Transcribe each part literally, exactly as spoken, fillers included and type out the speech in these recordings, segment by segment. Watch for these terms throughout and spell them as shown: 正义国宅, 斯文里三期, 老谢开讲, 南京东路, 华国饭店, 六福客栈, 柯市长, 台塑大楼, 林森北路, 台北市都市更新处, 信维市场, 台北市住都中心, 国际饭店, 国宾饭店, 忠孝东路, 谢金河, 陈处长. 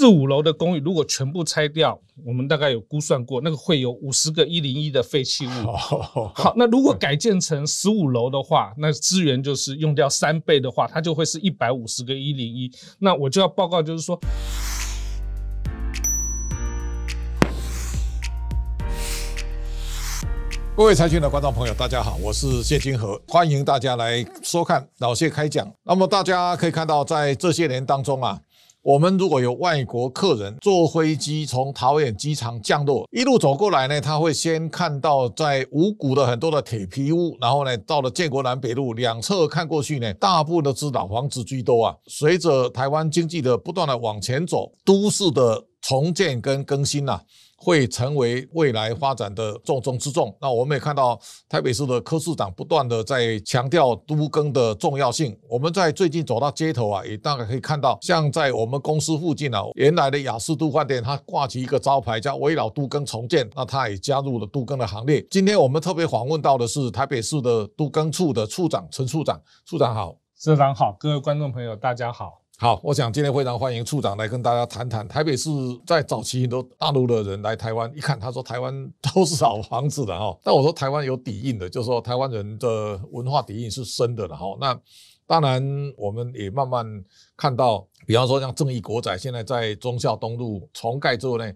四五楼的公寓如果全部拆掉，我们大概有估算过，那个会有五十个一零一的废弃物。好，那如果改建成十五楼的话，那资源就是用掉三倍的话，它就会是一百五十个一零一。那我就要报告，就是说。 各位财讯的观众朋友，大家好，我是谢金河，欢迎大家来收看老谢开讲。那么大家可以看到，在这些年当中啊，我们如果有外国客人坐飞机从桃园机场降落，一路走过来呢，他会先看到在五股的很多的铁皮屋，然后呢，到了建国南北路两侧看过去呢，大部分都是老房子居多啊。随着台湾经济的不断的往前走，都市的重建跟更新啊。 会成为未来发展的重中之重。那我们也看到台北市的柯市长不断的在强调都更的重要性。我们在最近走到街头啊，也大概可以看到，像在我们公司附近啊，原来的雅士都饭店，它挂起一个招牌叫“围绕都更重建”，那它也加入了都更的行列。今天我们特别访问到的是台北市的都更处的处长陈处长，处长好，社长好，各位观众朋友大家好。 好，我想今天非常欢迎处长来跟大家谈谈台北市在早期很多大陆的人来台湾，一看他说台湾都是老房子的哈，但我说台湾有底蕴的，就是说台湾人的文化底蕴是深的了哈。那当然我们也慢慢看到，比方说像正义国宅现在在忠孝东路重盖之后呢，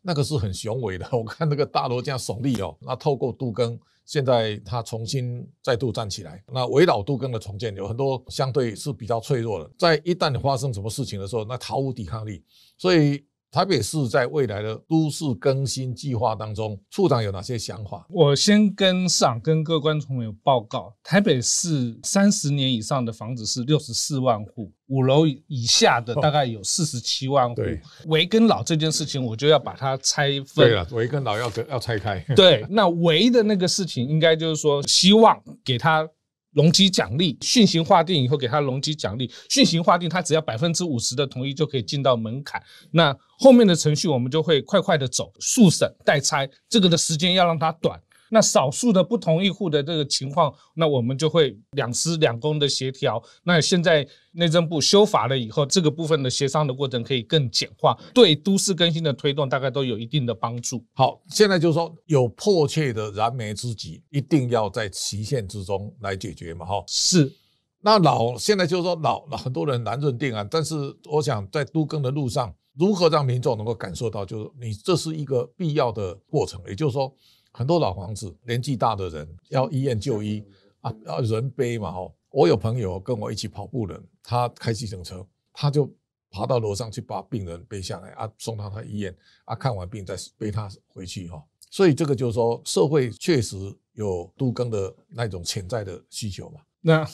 那个是很雄伟的，我看那个大楼这样耸立哦，那透过都更。 现在它重新再度站起来，那围绕都更的重建有很多相对是比较脆弱的，在一旦发生什么事情的时候，那毫无抵抗力。所以台北市在未来的都市更新计划当中，处长有哪些想法？我先跟市长跟各位观众朋友报告，台北市三十年以上的房子是六十四万户。 五楼以下的大概有四十七万户。围跟老这件事情，我就要把它拆分。对了，围跟老要要拆开。对，那围的那个事情，应该就是说，希望给他容积奖励，讯息划定以后给他容积奖励，讯息划定他只要百分之五十的同意就可以进到门槛。那后面的程序我们就会快快的走，速审代拆，这个的时间要让它短。 那少数的不同意户的这个情况，那我们就会两司两公的协调。那现在内政部修法了以后，这个部分的协商的过程可以更简化，对都市更新的推动大概都有一定的帮助。好，现在就是说有迫切的燃眉之急，一定要在期限之中来解决嘛，哈。是。 那老现在就是说老老很多人难认定啊，但是我想在都更的路上，如何让民众能够感受到，就是你这是一个必要的过程。也就是说，很多老房子年纪大的人要医院就医啊，要人背嘛吼。我有朋友跟我一起跑步的，他开计程车，他就爬到楼上去把病人背下来啊，送到他医院啊，看完病再背他回去哈、哦。所以这个就是说，社会确实有都更的那种潜在的需求嘛。 那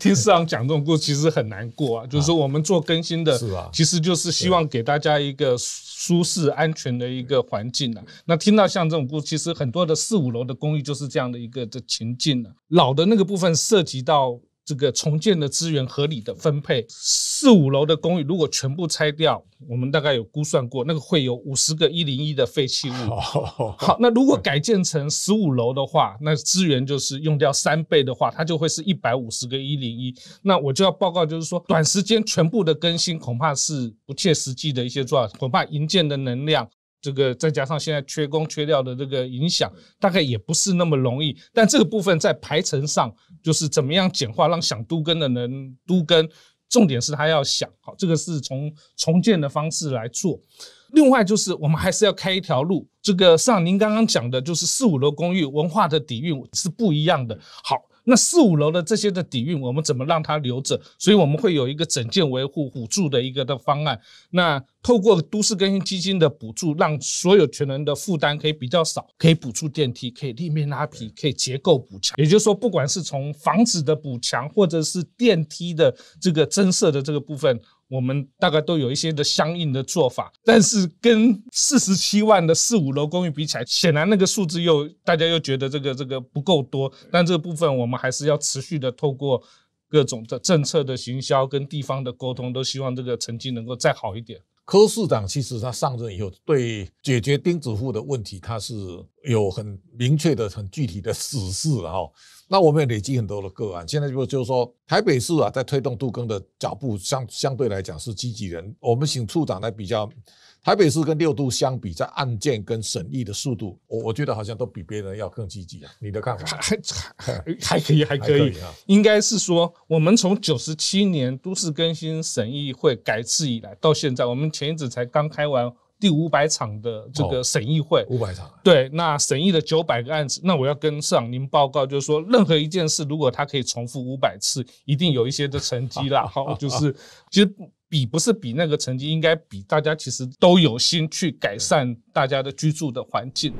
听市长讲这种故事，其实很难过啊。就是说，我们做更新的，其实就是希望给大家一个舒适、安全的一个环境啊。那听到像这种故事，其实很多的四五楼的公寓就是这样的一个的情境啊。老的那个部分涉及到这个重建的资源合理的分配。四五楼的公寓如果全部拆掉，我们大概有估算过，那个会有五十个一零一的废弃物。好，那如果改建成十五楼的话，那资源就是用掉三倍的话，它就会是一百五十个一零一。那我就要报告，就是说短时间全部的更新恐怕是不切实际的一些做法，恐怕营建的能量。 这个再加上现在缺工缺料的这个影响，大概也不是那么容易。但这个部分在排程上，就是怎么样简化，让想都更的人都更。重点是他要想好，这个是从重建的方式来做。另外就是我们还是要开一条路。这个像您刚刚讲的，就是四五楼公寓文化的底蕴是不一样的。好。 那四五楼的这些的底蕴，我们怎么让它留着？所以我们会有一个整建维护补助的一个的方案。那透过都市更新基金的补助，让所有权人的负担可以比较少，可以补助电梯，可以立面拉皮，可以结构补强。也就是说，不管是从房子的补强，或者是电梯的这个增设的这个部分。 我们大概都有一些的相应的做法，但是跟四十七万的四五楼公寓比起来，显然那个数字又大家又觉得这个这个不够多。但这个部分我们还是要持续的透过各种的政策的行销跟地方的沟通，都希望这个成绩能够再好一点。柯市长其实他上任以后，对解决钉子户的问题，他是有很明确的、很具体的指示哈。那我们也累积很多的个案，现在就就是说，台北市啊，在推动都更的脚步相相对来讲是积极人。我们请处长来比较，台北市跟六都相比，在案件跟审议的速度，我我觉得好像都比别人要更积极。你的看法？还还还可以，还可以，应该是说，我们从九十七年都市更新审议会改制以来，到现在，我们前一阵才刚开完第五百场的这个审议会，五百场，对，那审议了九百个案子，那我要跟市长您报告，就是说，任何一件事，如果它可以重复五百次，一定有一些的成绩啦。好，就是其实比不是比那个成绩，应该比大家其实都有心去改善大家的居住的环境。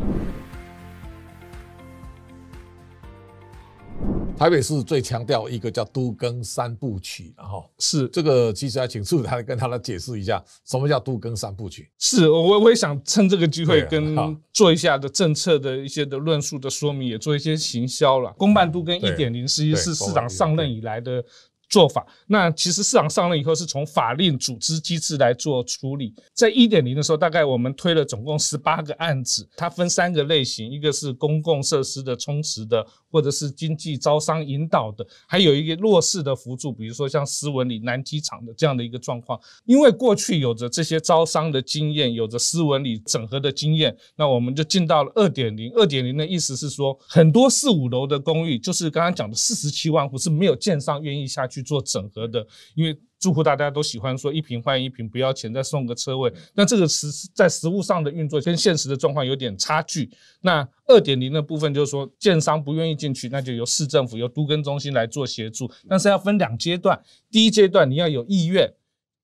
台北市最强调一个叫都更三部曲，然后是这个，其实要请处长跟他来解释一下，什么叫都更三部曲？是，我我也想趁这个机会跟做一下的政策的一些的论述的说明，也做一些行销了。公办都更 一点零 是是市长上任以来的做法，那其实市长上任以后是从法令组织机制来做处理。在 一点零 的时候，大概我们推了总共十八个案子，它分三个类型，一个是公共设施的充实的，或者是经济招商引导的，还有一个弱势的扶助，比如说像斯文里南机场的这样的一个状况。因为过去有着这些招商的经验，有着斯文里整合的经验，那我们就进到了 二点零。 二点零 的意思是说，很多四五楼的公寓，就是刚刚讲的四十七万户是没有建商愿意下去去做整合的，因为住户大家都喜欢说一坪换一坪，不要钱，再送个车位。那这个实在实务上的运作跟现实的状况有点差距。那 二点零 的部分就是说，建商不愿意进去，那就由市政府由都更中心来做协助，但是要分两阶段。第一阶段你要有意愿， 百分之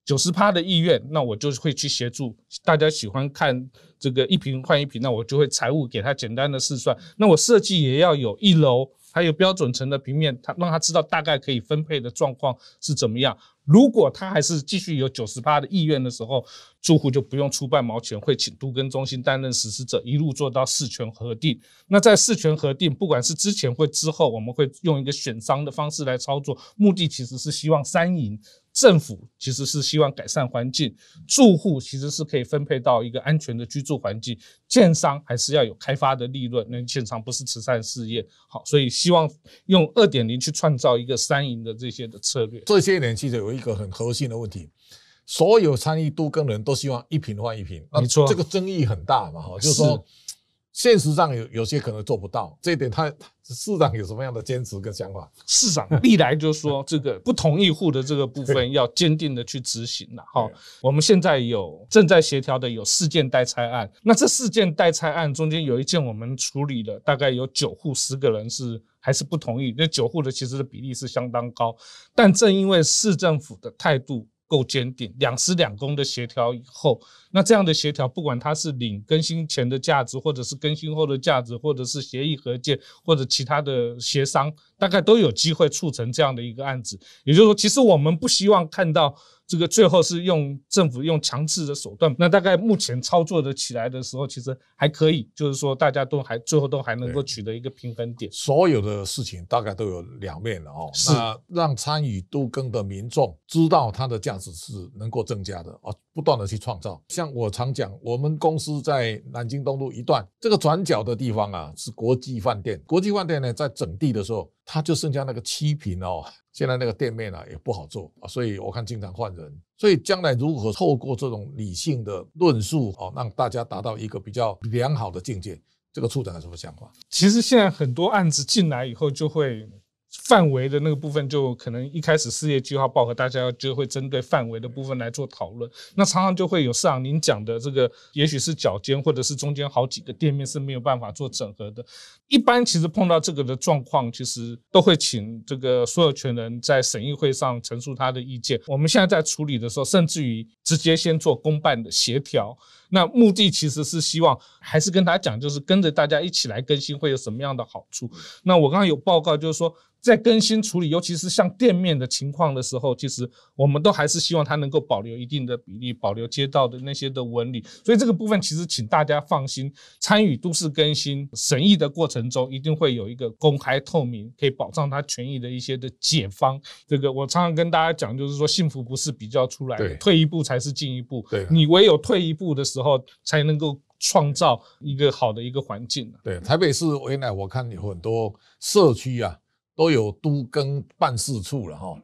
九十 的意愿，那我就会去协助。大家喜欢看这个一坪换一坪，那我就会财务给他简单的试算。那我设计也要有一楼还有标准层的平面，他让他知道大概可以分配的状况是怎么样。如果他还是继续有 百分之九十 的意愿的时候，住户就不用出半毛钱，会请都更中心担任实施者，一路做到事权核定。那在事权核定，不管是之前或之后，我们会用一个选商的方式来操作，目的其实是希望三赢。政府其实是希望改善环境，住户其实是可以分配到一个安全的居住环境，建商还是要有开发的利润，那建商不是慈善事业。好，所以希望用 二点零 去创造一个三赢的这些的策略。这些年其实有一个很核心的问题，所有参与都更人都希望一坪换一坪，没错，这个争议很大嘛，就是说现实上有有些可能做不到，这一点他市长有什么样的坚持跟想法？市长历来就说这个不同意户的这个部分要坚定的去执行了。好，我们现在有正在协调的有四件代拆案，那这四件代拆案中间有一件我们处理了，大概有九户十个人是还是不同意，那九户的其实的比例是相当高，但正因为市政府的态度够坚定，两施两公的协调以后，那这样的协调，不管它是领更新前的价值，或者是更新后的价值，或者是协议合建，或者其他的协商，大概都有机会促成这样的一个案子。也就是说，其实我们不希望看到这个最后是用政府用强制的手段。那大概目前操作的起来的时候，其实还可以，就是说大家都还最后都还能够取得一个平衡点。所有的事情大概都有两面了哦。是，那让参与都更的民众知道它的价值是能够增加的啊，不断的去创造。像我常讲，我们公司在南京东路一段这个转角的地方啊，是国际饭店。国际饭店呢，在整地的时候，它就剩下那个七坪哦。现在那个店面呢、啊、也不好做啊，所以我看经常换人。所以将来如何透过这种理性的论述哦，让大家达到一个比较良好的境界，这个处长有什么想法？其实现在很多案子进来以后就会。范围的那个部分，就可能一开始事业计划报和大家就会针对范围的部分来做讨论。那常常就会有市场您讲的这个，也许是角间或者是中间好几个店面是没有办法做整合的。一般其实碰到这个的状况，其实都会请这个所有权人在审议会上陈述他的意见。我们现在在处理的时候，甚至于直接先做公办的协调。那目的其实是希望还是跟他讲，就是跟着大家一起来更新会有什么样的好处。那我刚刚有报告就是说，在更新处理，尤其是像店面的情况的时候，其实我们都还是希望它能够保留一定的比例，保留街道的那些的纹理。所以这个部分其实请大家放心，参与都市更新审议的过程中，一定会有一个公开透明，可以保障他权益的一些的解方。这个我常常跟大家讲，就是说幸福不是比较出来的，退一步才是进一步。对，你唯有退一步的时候，才能够创造一个好的一个环境、啊。对，台北市原来我看有很多社区啊，都有都更办事处了哈。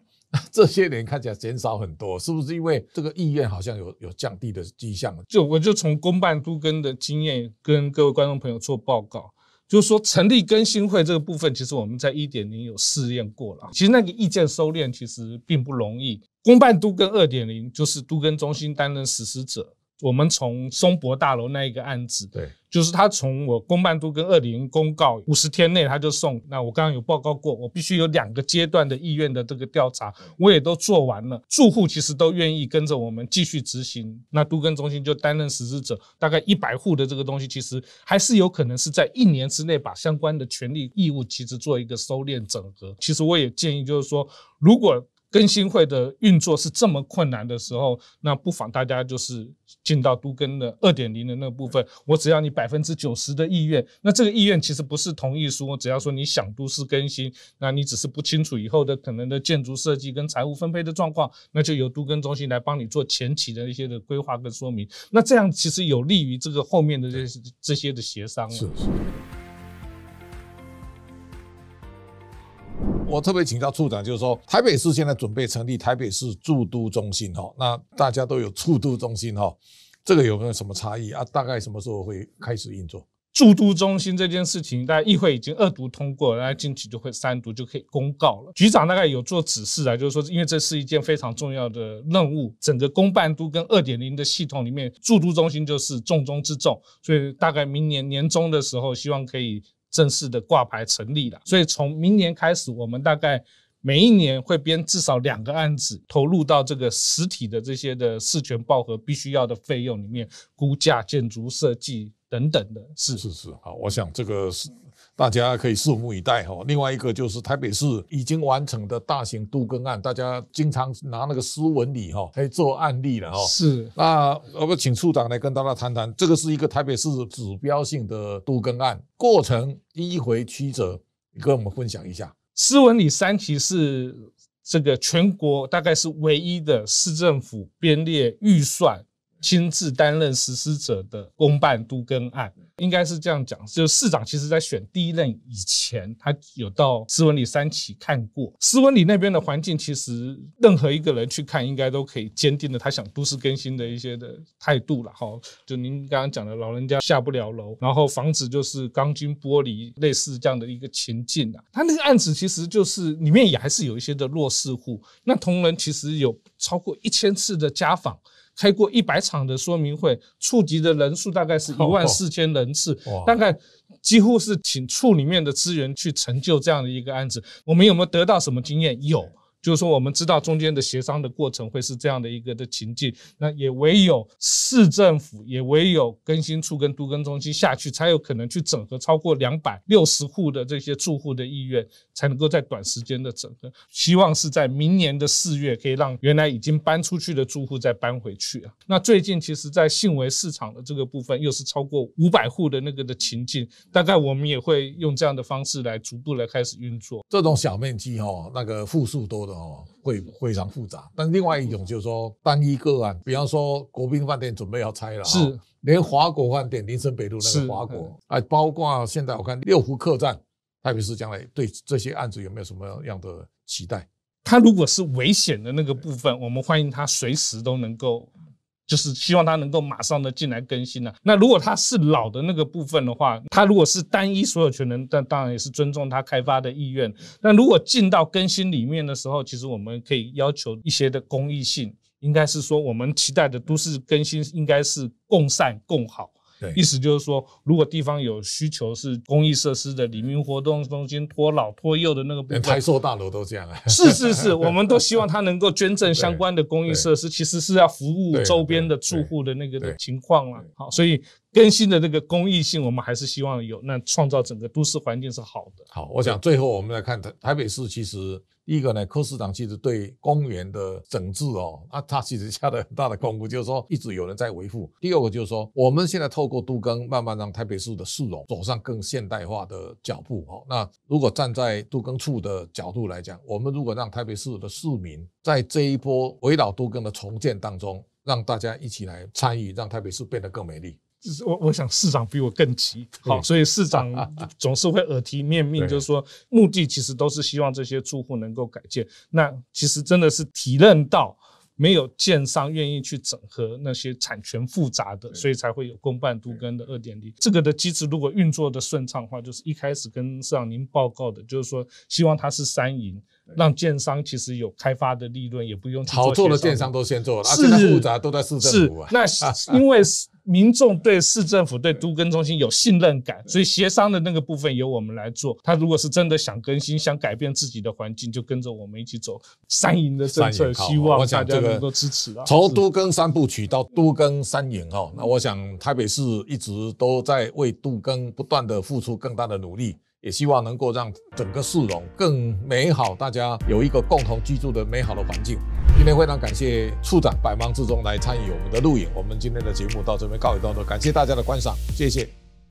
这些年看起来减少很多，是不是因为这个意愿好像有有降低的迹象？就我就从公办都更的经验跟各位观众朋友做报告，就是说成立更新会这个部分，其实我们在 一点零 有试验过了。其实那个意见收敛其实并不容易。公办都更 二点零 就是都更中心担任实施者。我们从松柏大楼那一个案子，对，就是他从我公办都更二零公告五十天内他就送，那我刚刚有报告过，我必须有两个阶段的意愿的这个调查，我也都做完了，住户其实都愿意跟着我们继续执行，那都更中心就担任实施者，大概一百户的这个东西，其实还是有可能是在一年之内把相关的权利义务其实做一个收敛整合。其实我也建议就是说，如果更新会的运作是这么困难的时候，那不妨大家就是进到都更的 二点零 的那个部分，我只要你 百分之九十 的意愿，那这个意愿其实不是同意书，我只要说你想都市更新，那你只是不清楚以后的可能的建筑设计跟财务分配的状况，那就由都更中心来帮你做前期的一些的规划跟说明，那这样其实有利于这个后面的这些这些的协商了。是是。我特别请教处长，就是说台北市现在准备成立台北市住都中心哈，那大家都有住都中心哈，这个有没有什么差异啊？大概什么时候会开始运作？住都中心这件事情，大家议会已经二读通过了，大家近期就会三读就可以公告了。局长大概有做指示啊，就是说，因为这是一件非常重要的任务，整个公办都跟 二点零 的系统里面，住都中心就是重中之重，所以大概明年年中的时候，希望可以正式的挂牌成立了，所以从明年开始，我们大概每一年会编至少两个案子投入到这个实体的这些的事权报核必须要的费用里面，估价、建筑设计等等的。是是是，好，我想这个是大家可以拭目以待哈。另外一个就是台北市已经完成的大型都更案，大家经常拿那个斯文里哈来做案例了哈。是，那我们请处长来跟大家谈谈，这个是一个台北市指标性的都更案，过程迂回曲折，你跟我们分享一下。斯文里三期是这个全国大概是唯一的市政府编列预算，亲自担任实施者的公办都更案，应该是这样讲，就是市长其实在选第一任以前，他有到斯文里三期看过。斯文里那边的环境，其实任何一个人去看，应该都可以坚定的他想都市更新的一些的态度了哈。就您刚刚讲的，老人家下不了楼，然后房子就是钢筋玻璃，类似这样的一个情境啊。他那个案子其实就是里面也还是有一些的弱势户，那同仁其实有超过一千次的家访。开过一百场的说明会，触及的人数大概是一万四千人次，大概几乎是请处里面的资源去成就这样的一个案子。我们有没有得到什么经验？有，就是说我们知道中间的协商的过程会是这样的一个的情境，那也唯有市政府，也唯有更新处跟都更中心下去，才有可能去整合超过两百六十户的这些住户的意愿，才能够在短时间的整合，希望是在明年的四月可以让原来已经搬出去的住户再搬回去啊。那最近其实在信维市场的这个部分又是超过五百户的那个的情境，大概我们也会用这样的方式来逐步来开始运作。这种小面积哦，那个户数多的哦，会非常复杂。但另外一种就是说单一个案，比方说国宾饭店准备要拆了，是连华国饭店林森北路那个华国，哎，包括现在我看六福客栈。台北市将来对这些案子有没有什么样的期待？他如果是危险的那个部分，我们欢迎他随时都能够，就是希望他能够马上的进来更新了、啊。那如果他是老的那个部分的话，他如果是单一所有权人，但当然也是尊重他开发的意愿。那如果进到更新里面的时候，其实我们可以要求一些的公益性，应该是说我们期待的都市更新应该是共善共好。意思就是说，如果地方有需求是公益设施的里民活动中心托老托幼的那个部分，台塑大楼都这样啊。是是是，我们都希望他能够捐赠相关的公益设施，其实是要服务周边的住户的那个情况啦。好，所以更新的那个公益性，我们还是希望有，那创造整个都市环境是好的。好，我想最后我们来看台北市，其实第一个呢，柯市长其实对公园的整治哦，啊，他其实下了很大的功夫，就是说一直有人在维护。第二个就是说，我们现在透过都更，慢慢让台北市的市容走上更现代化的脚步哦。那如果站在都更处的角度来讲，我们如果让台北市的市民在这一波围绕都更的重建当中，让大家一起来参与，让台北市变得更美丽。我我想市长比我更急，好，所以市长总是会耳提面命，就是说目的其实都是希望这些住户能够改建。那其实真的是体认到没有建商愿意去整合那些产权复杂的，所以才会有公办都更的 二点零。 这个的机制如果运作的顺畅的话，就是一开始跟市长您报告的，就是说希望它是三赢，让建商其实有开发的利润，也不用去做炒作的，建商都先做了，啊，现在复杂都在市政府啊。那因为民众对市政府对都更中心有信任感，所以协商的那个部分由我们来做。他如果是真的想更新，想改变自己的环境，就跟着我们一起走三赢的政策，希望大家能够支持啊。从都更三部曲到都更三赢哈，那我想台北市一直都在为都更不断的付出更大的努力。也希望能够让整个市容更美好，大家有一个共同居住的美好的环境。今天非常感谢处长百忙之中来参与我们的录影，我们今天的节目到这边告一段落，感谢大家的观赏，谢谢。